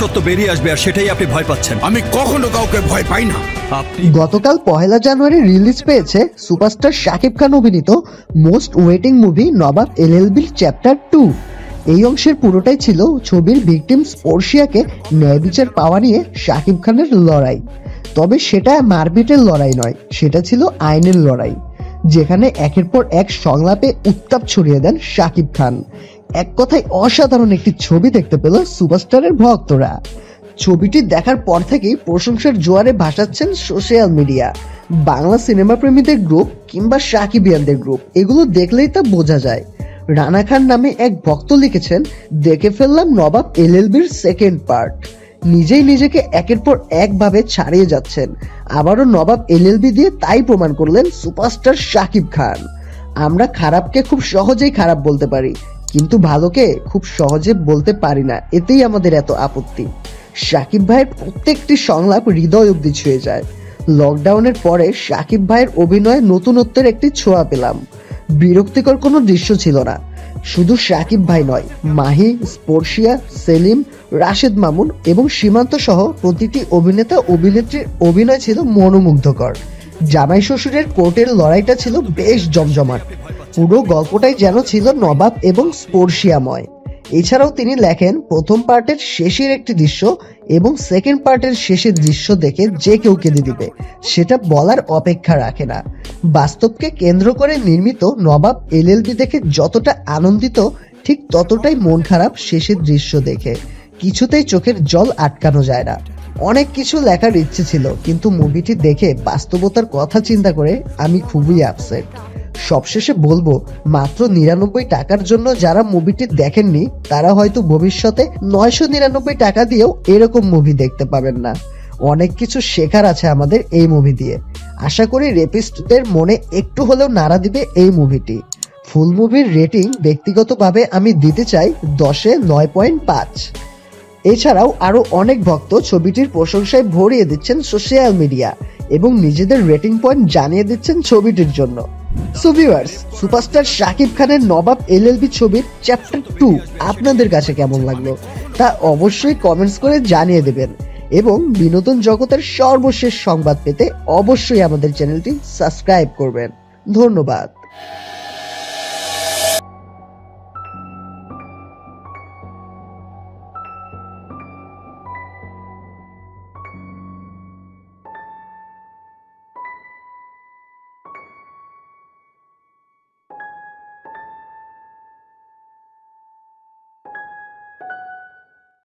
সত্য বেরিয়ে আসবে আর সেটাই আপনি ভয় পাচ্ছেন। আমি কখনো কাউকে ভয় পাই না। গতকাল 1 জানুয়ারি রিলিজ পেয়েছে সুপারস্টার শাকিব খান অভিনীত most waiting movie Nawab LLB chapter 2। এই অংশের পুরোটাই ছিল ছবির ভিকটিম স্পর্শিয়াকে ন্যায় বিচার পাওয়া নিয়ে শাকিব খানের লড়াই। তবে সেটা মারপিটের লড়াই নয়, সেটা ছিল আইনের লড়াই, যেখানে একের পর এক সংলাপে উত্তাপ ছড়িয়ে দেন শাকিব খান। এক কথায় অসাধারণ একটি ছবি দেখতে পেল সুপারস্টারের ভক্তরা। ছবিটি দেখার পর থেকেই প্রশংসার জোয়ারে ভাসাচ্ছেন সোশ্যাল মিডিয়া। বাংলা সিনেমা প্রেমীদের গ্রুপ কিংবা শাকিবিয়ানদের গ্রুপ, এগুলো দেখলেই তা বোঝা যায়। রানা খান নামে এক ভক্ত লিখেছেন, দেখে ফেললাম নবাব LLB'র 2nd পার্ট। নিজেই নিজেকে একের পর একভাবে ছাড়িয়ে যাচ্ছেন। আবারও নবাব LLB দিয়ে তাই প্রমাণ করলেন সুপারস্টার শাকিব খান। আমরা খারাপকে খুব সহজেই খারাপ বলতে পারি, কিন্তু ভালোকে খুব সহজে বলতে পারি না, এতেই আমাদের এত আপত্তি। শাকিব ভাইয়ের প্রত্যেকটি সংলাপ হৃদয় অবধি ছুঁয়ে যায়। লকডাউনের পরে শাকিব ভাইয়ের অভিনয়ে নতুনত্বের একটি ছোঁয়া পেলাম। বিরক্তিকর কোনো দৃশ্য ছিল না। শুধু শাকিব ভাই নয়, মাহি, স্পর্শিয়া, সেলিম, রাশেদ মামুন এবং সীমান্ত সহ প্রতিটি অভিনেতা অভিনেত্রীর অভিনয় ছিল মনোমুগ্ধকর। জামাই শ্বশুরের কোর্টের লড়াইটা ছিল বেশ জমজমাট। পুরো গল্পটাই যেন ছিল নবাব এবং স্পর্শিয়াময়। এছাড়াও তিনি লেখেন, প্রথম পার্টের শেষের একটি দৃশ্য এবং 2nd পার্টের শেষের দৃশ্য দেখে যে কেউ কেঁদে দিবে, সেটা বলার অপেক্ষা রাখে না। বাস্তবকে কেন্দ্র করে নির্মিত নবাব LLB দেখে যতটা আনন্দিত, ঠিক ততটাই মন খারাপ শেষের দৃশ্য দেখে। কিছুতেই চোখের জল আটকানো যায় না। অনেক কিছু লেখার ইচ্ছে ছিল, কিন্তু মুভিটি দেখে বাস্তবতার কথা চিন্তা করে আমি খুবই আপসেট। সবশেষে বলবো, মাত্র 99 টাকার জন্য যারা মুভিটি দেখেননি, তারা হয়তো ভবিষ্যতে 999 টাকা দিয়েও এরকম মুভি দেখতে পাবেন না। অনেক কিছু শেখার আছে আমাদের এই মুভি দিয়ে। আশা করি রেপিস্টদের মনে একটু হলেও নাড়া দিবে এই মুভিটি। ফুল মুভির রেটিং ব্যক্তিগতভাবে আমি দিতে চাই 10-এ 9.5। এছাড়াও আরো অনেক ভক্ত ছবিটির প্রশংসায় ভরিয়ে দিচ্ছেন সোশ্যাল মিডিয়া এবং নিজেদের রেটিং পয়েন্ট জানিয়ে দিচ্ছেন ছবিটির জন্য। সো ভিউয়ার্স, সুপারস্টার শাকিব খানের নবাব LLB ছবির চ্যাপ্টার 2 আপনাদের কাছে কেমন লাগলো তা অবশ্যই কমেন্টস করে জানিয়ে দেবেন। এবং বিনোদন জগতের সর্বশেষ সংবাদ পেতে অবশ্যই আমাদের চ্যানেলটি সাবস্ক্রাইব করবেন। ধন্যবাদ।